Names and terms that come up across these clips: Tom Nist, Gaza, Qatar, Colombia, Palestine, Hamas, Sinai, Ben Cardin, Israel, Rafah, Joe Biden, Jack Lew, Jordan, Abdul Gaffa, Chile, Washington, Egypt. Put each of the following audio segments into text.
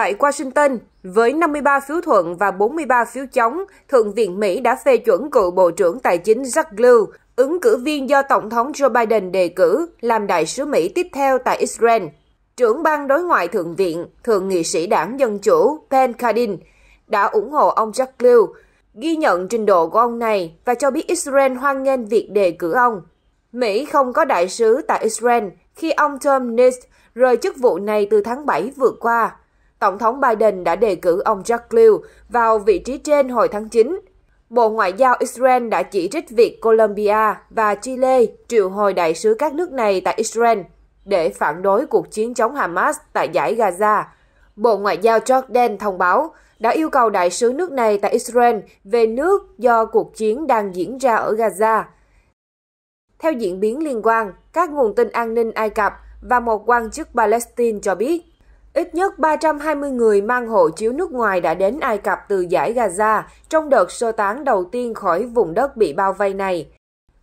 tại Washington, với 53 phiếu thuận và 43 phiếu chống, Thượng viện Mỹ đã phê chuẩn cựu Bộ trưởng Tài chính Jack Lew, ứng cử viên do Tổng thống Joe Biden đề cử, làm đại sứ Mỹ tiếp theo tại Israel. Trưởng ban đối ngoại Thượng viện, Thượng nghị sĩ đảng Dân Chủ Ben Cardin đã ủng hộ ông Jack Lew, ghi nhận trình độ của ông này và cho biết Israel hoan nghênh việc đề cử ông. Mỹ không có đại sứ tại Israel khi ông Tom Nist rời chức vụ này từ tháng 7 vừa qua. Tổng thống Biden đã đề cử ông Jack Lew vào vị trí trên hồi tháng 9. Bộ Ngoại giao Israel đã chỉ trích việc Colombia và Chile triệu hồi đại sứ các nước này tại Israel để phản đối cuộc chiến chống Hamas tại dải Gaza. Bộ Ngoại giao Jordan thông báo đã yêu cầu đại sứ nước này tại Israel về nước do cuộc chiến đang diễn ra ở Gaza. Theo diễn biến liên quan, các nguồn tin an ninh Ai Cập và một quan chức Palestine cho biết, ít nhất 320 người mang hộ chiếu nước ngoài đã đến Ai Cập từ dải Gaza trong đợt sơ tán đầu tiên khỏi vùng đất bị bao vây này.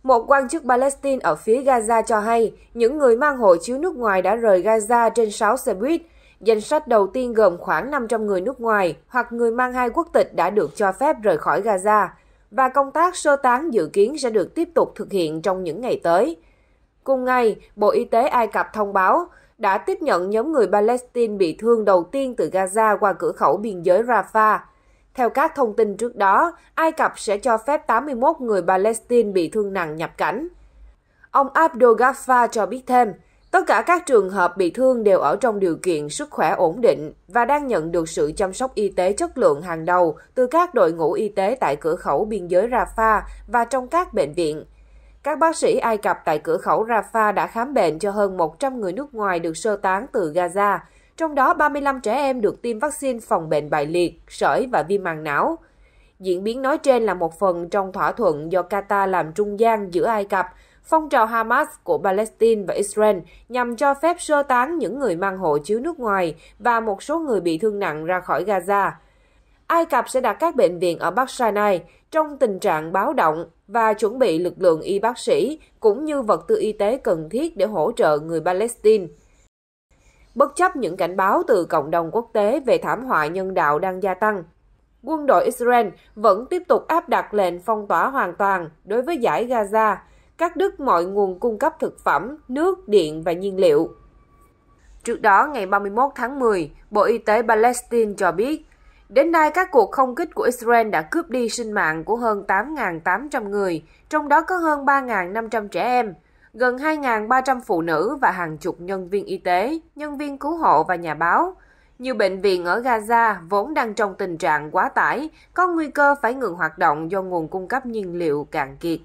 Một quan chức Palestine ở phía Gaza cho hay, những người mang hộ chiếu nước ngoài đã rời Gaza trên 6 xe buýt. Danh sách đầu tiên gồm khoảng 500 người nước ngoài hoặc người mang hai quốc tịch đã được cho phép rời khỏi Gaza, và công tác sơ tán dự kiến sẽ được tiếp tục thực hiện trong những ngày tới. Cùng ngày, Bộ Y tế Ai Cập thông báo đã tiếp nhận nhóm người Palestine bị thương đầu tiên từ Gaza qua cửa khẩu biên giới Rafah. Theo các thông tin trước đó, Ai Cập sẽ cho phép 81 người Palestine bị thương nặng nhập cảnh. Ông Abdul Gaffa cho biết thêm, tất cả các trường hợp bị thương đều ở trong điều kiện sức khỏe ổn định và đang nhận được sự chăm sóc y tế chất lượng hàng đầu từ các đội ngũ y tế tại cửa khẩu biên giới Rafah và trong các bệnh viện. Các bác sĩ Ai Cập tại cửa khẩu Rafah đã khám bệnh cho hơn 100 người nước ngoài được sơ tán từ Gaza, trong đó 35 trẻ em được tiêm vaccine phòng bệnh bại liệt, sởi và viêm màng não. Diễn biến nói trên là một phần trong thỏa thuận do Qatar làm trung gian giữa Ai Cập, phong trào Hamas của Palestine và Israel nhằm cho phép sơ tán những người mang hộ chiếu nước ngoài và một số người bị thương nặng ra khỏi Gaza. Ai Cập sẽ đặt các bệnh viện ở Bắc Sinai trong tình trạng báo động và chuẩn bị lực lượng y bác sĩ cũng như vật tư y tế cần thiết để hỗ trợ người Palestine. Bất chấp những cảnh báo từ cộng đồng quốc tế về thảm họa nhân đạo đang gia tăng, quân đội Israel vẫn tiếp tục áp đặt lệnh phong tỏa hoàn toàn đối với dải Gaza, cắt đứt mọi nguồn cung cấp thực phẩm, nước, điện và nhiên liệu. Trước đó, ngày 31 tháng 10, Bộ Y tế Palestine cho biết, đến nay các cuộc không kích của Israel đã cướp đi sinh mạng của hơn 8.800 người, trong đó có hơn 3.500 trẻ em, gần 2.300 phụ nữ và hàng chục nhân viên y tế, nhân viên cứu hộ và nhà báo. Nhiều bệnh viện ở Gaza vốn đang trong tình trạng quá tải, có nguy cơ phải ngừng hoạt động do nguồn cung cấp nhiên liệu cạn kiệt.